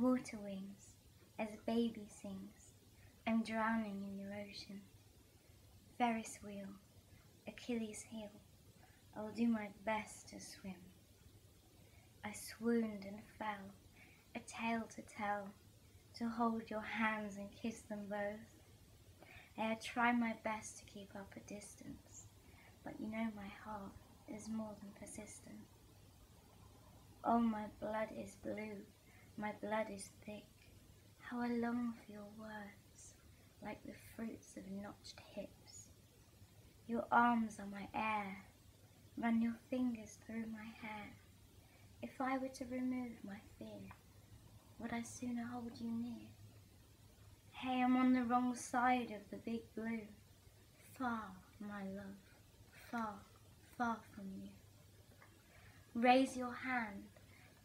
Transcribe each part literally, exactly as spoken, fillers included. Water wings, as a baby sings, I'm drowning in your ocean. Ferris wheel, Achilles heel, I'll do my best to swim. I swooned and fell, a tale to tell, to hold your hands and kiss them both. I had tried my best to keep up a distance, but you know my heart is more than persistent. Oh, my blood is blue, my blood is thick, how I long for your words, like the fruits of notched hips. Your arms are my air, run your fingers through my hair. If I were to remove my fear, would I sooner hold you near? Hey, I'm on the wrong side of the big blue, far, my love, far, far from you. Raise your hand,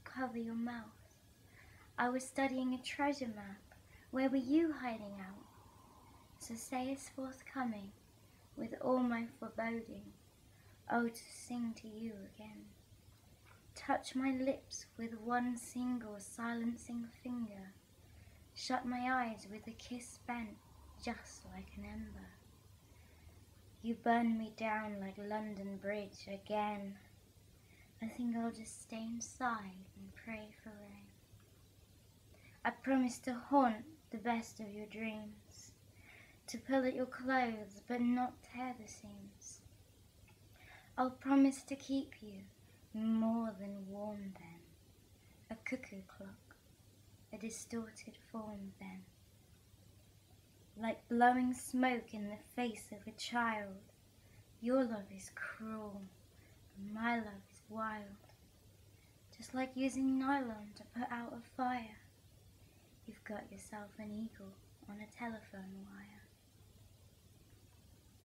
cover your mouth. I was studying a treasure map. Where were you hiding out? So say it's forthcoming, with all my foreboding. Oh, to sing to you again. Touch my lips with one single silencing finger. Shut my eyes with a kiss bent, just like an ember. You burn me down like London Bridge again. I think I'll just stay inside and pray for rain. I promise to haunt the best of your dreams, to pull at your clothes but not tear the seams. I'll promise to keep you more than warm then, a cuckoo clock, a distorted form then. Like blowing smoke in the face of a child, your love is cruel, and my love is wild. Just like using nylon to put out a fire, you've got yourself an eagle on a telephone wire.